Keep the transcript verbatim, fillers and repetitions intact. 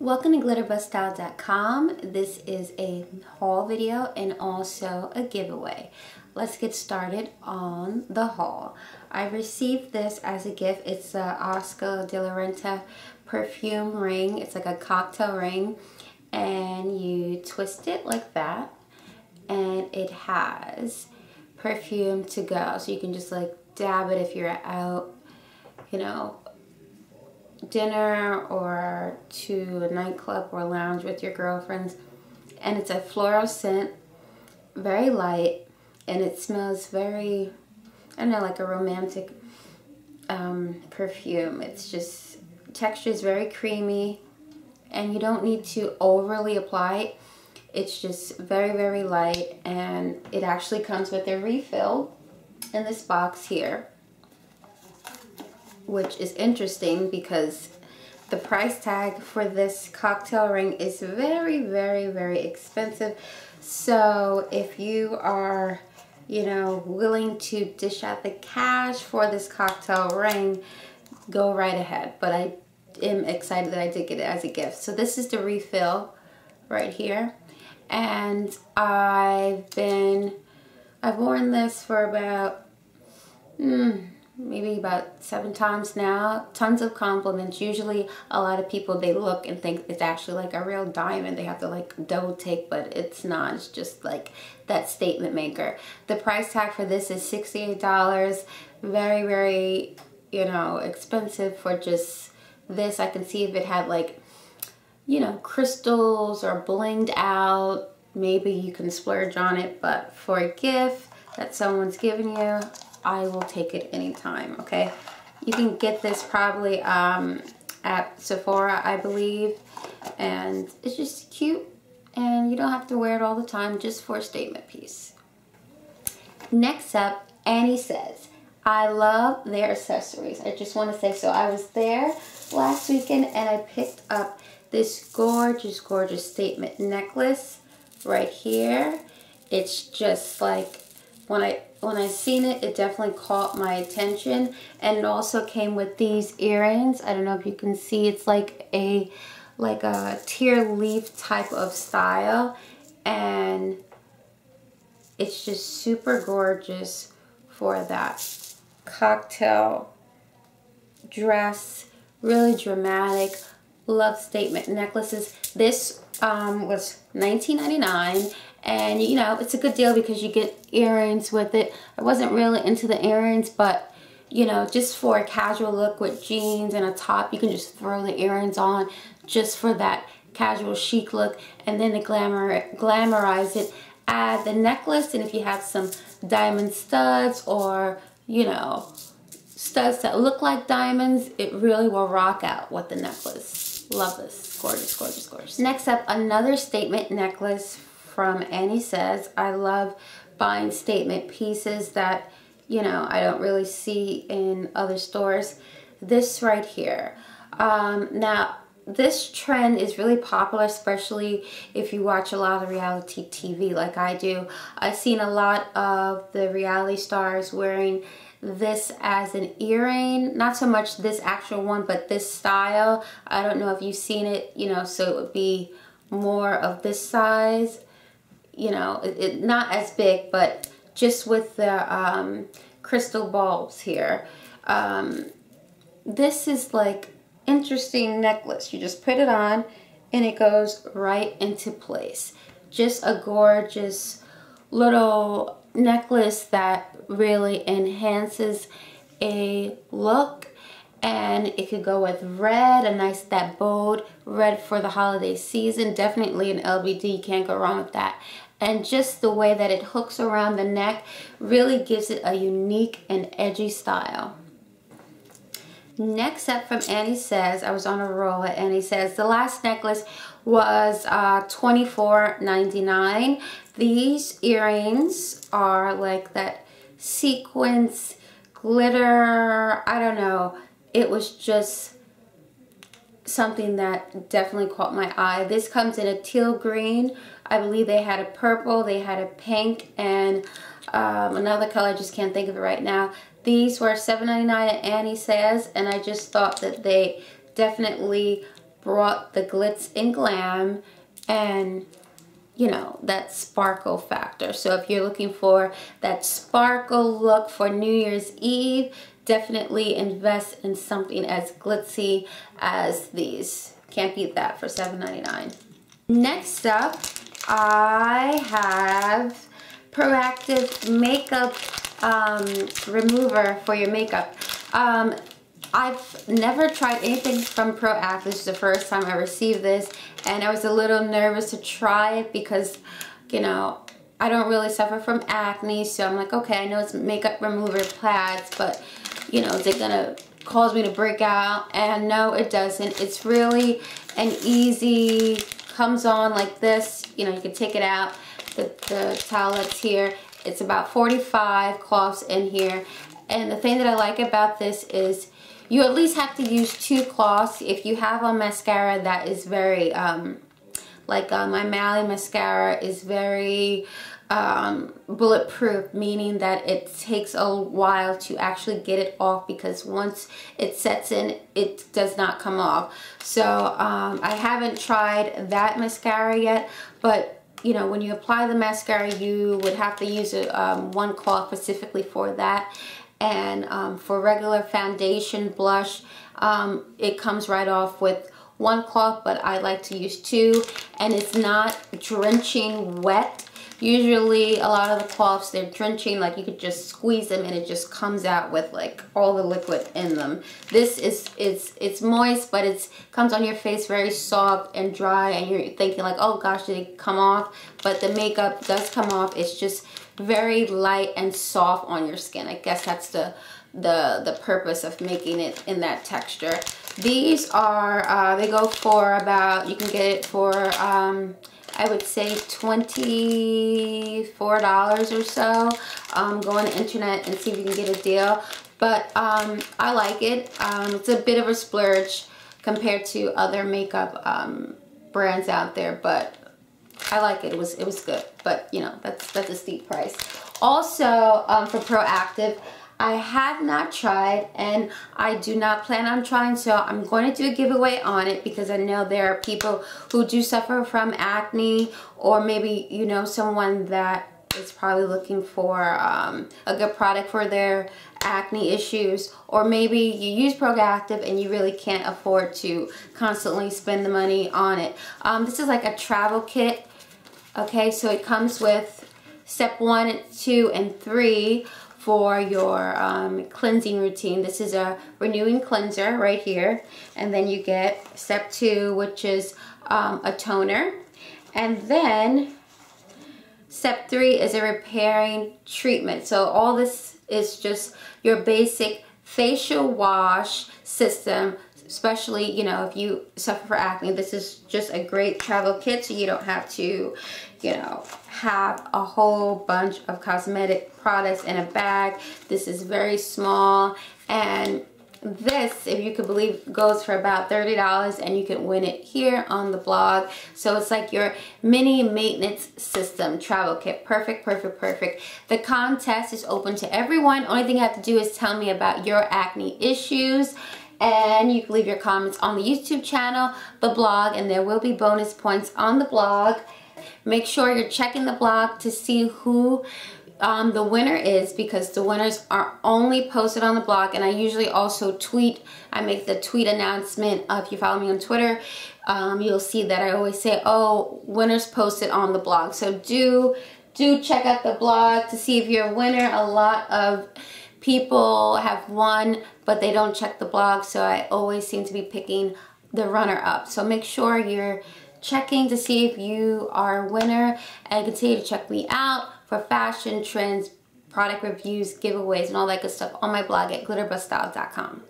Welcome to glitter buzz style dot com. This is a haul video and also a giveaway. Let's get started on the haul. I received this as a gift. It's a Oscar de la Renta perfume ring. It's like a cocktail ring and you twist it like that and it has perfume to go. So you can just like dab it if you're out, you know, dinner or to a nightclub or lounge with your girlfriends. And it's a floral scent, very light, and it smells very, I don't know, like a romantic um, perfume. It's just, texture is very creamy and you don't need to overly apply it. It's just very, very light, and it actually comes with a refill in this box here, which is interesting because the price tag for this cocktail ring is very, very, very expensive. So if you are, you know, willing to dish out the cash for this cocktail ring, go right ahead. But I am excited that I did get it as a gift. So this is the refill right here. And I've been, I've worn this for about, hmm, maybe about seven times now. Tons of compliments. Usually a lot of people, they look and think it's actually like a real diamond. They have to like double take, but it's not. It's just like that statement maker. The price tag for this is sixty-eight dollars. Very, very, you know, expensive for just this. I can see if it had like, you know, crystals or blinged out, maybe you can splurge on it, but for a gift that someone's giving you, I will take it anytime, okay? You can get this probably um, at Sephora, I believe, and it's just cute, and you don't have to wear it all the time, just for a statement piece. Next up, Annie Sez. I love their accessories. I just want to say so. I was there last weekend, and I picked up this gorgeous, gorgeous statement necklace right here. It's just like, when I When I seen it, it definitely caught my attention, and it also came with these earrings. I don't know if you can see, it's like a like a tear leaf type of style, and it's just super gorgeous for that cocktail dress. Really dramatic. Love statement necklaces. This um, was nineteen ninety-nine. And, you know, it's a good deal because you get earrings with it. I wasn't really into the earrings, but, you know, just for a casual look with jeans and a top, you can just throw the earrings on just for that casual chic look. And then to glamour, glamorize it, add the necklace. And if you have some diamond studs or, you know, studs that look like diamonds, it really will rock out with the necklace. Love this. Gorgeous, gorgeous, gorgeous. Next up, another statement necklace from Annie Sez. I love buying statement pieces that, you know, I don't really see in other stores. This right here. Um, now, this trend is really popular, especially if you watch a lot of reality T V like I do. I've seen a lot of the reality stars wearing this as an earring. Not so much this actual one, but this style. I don't know if you've seen it, you know, so it would be more of this size. You know, it, it, not as big, but just with the um, crystal bulbs here. Um, this is like interesting necklace. You just put it on and it goes right into place. Just a gorgeous little necklace that really enhances a look. And it could go with red, a nice, that bold red for the holiday season. Definitely an L B D, can't go wrong with that. And just the way that it hooks around the neck really gives it a unique and edgy style. Next up from Annie Sez, I was on a roll at Annie Sez. The last necklace was uh, twenty-four ninety-nine. These earrings are like that sequence, glitter, I don't know. It was just something that definitely caught my eye. This comes in a teal green. I believe they had a purple, they had a pink, and um, another color, I just can't think of it right now. These were seven ninety-nine at Annie Sez, and I just thought that they definitely brought the glitz and glam and, you know, that sparkle factor. So if you're looking for that sparkle look for New Year's Eve, definitely invest in something as glitzy as these. Can't beat that for seven ninety-nine. Next up, I have Proactiv makeup um, remover for your makeup. Um, I've never tried anything from Proactiv. This is the first time I received this, and I was a little nervous to try it because, you know, I don't really suffer from acne, so I'm like, okay, I know it's makeup remover pads, but, you know, is it gonna cause me to break out? And no, it doesn't. It's really an easy, comes on like this, you know, you can take it out, the, the towel that's here. It's about forty-five cloths in here, and the thing that I like about this is you at least have to use two cloths. If you have a mascara that is very, um, like uh, my Mally mascara is very um, bulletproof, meaning that it takes a while to actually get it off, because once it sets in, it does not come off. So um, I haven't tried that mascara yet, but you know, when you apply the mascara, you would have to use a, um, one cloth specifically for that. And um, for regular foundation, blush, um, it comes right off with one cloth, but I like to use two, and it's not drenching wet. Usually a lot of the cloths, they're drenching, like you could just squeeze them and it just comes out with like all the liquid in them. This is, it's it's moist, but it's comes on your face very soft and dry, and you're thinking like, oh gosh, did it come off? But the makeup does come off. It's just very light and soft on your skin. I guess that's the the the purpose of making it in that texture. These are uh they go for about, you can get it for um I would say twenty-four dollars or so. Um, go on the internet and see if you can get a deal. But um, I like it. Um, it's a bit of a splurge compared to other makeup um, brands out there, but I like it. It was it was good. But you know, that's that's a steep price. Also um, for Proactiv, I have not tried, and I do not plan on trying, so I'm going to do a giveaway on it, because I know there are people who do suffer from acne, or maybe, you know, someone that is probably looking for um, a good product for their acne issues, or maybe you use Proactiv and you really can't afford to constantly spend the money on it. Um, this is like a travel kit, okay, so it comes with step one, two, and three, for your um, cleansing routine. This is a renewing cleanser right here, and then you get step two, which is um, a toner, and then step three is a repairing treatment. So all this is just your basic facial wash system, especially, you know, if you suffer from acne. This is just a great travel kit, so you don't have to, you know, have a whole bunch of cosmetic products in a bag. This is very small, and this, if you could believe, goes for about thirty dollars, and you can win it here on the blog. So it's like your mini maintenance system travel kit. Perfect, perfect, perfect. The contest is open to everyone. Only thing you have to do is tell me about your acne issues, and you can leave your comments on the YouTube channel, the blog, and there will be bonus points on the blog. Make sure you're checking the blog to see who um, the winner is, because the winners are only posted on the blog, and I usually also tweet. I make the tweet announcement. Uh, if you follow me on Twitter, um, you'll see that I always say, oh, winners posted on the blog. So do, do check out the blog to see if you're a winner. A lot of people have won, but they don't check the blog, so I always seem to be picking the runner-up. So make sure you're checking to see if you are a winner, and continue to check me out for fashion trends, product reviews, giveaways, and all that good stuff on my blog at glitter buzz style dot com.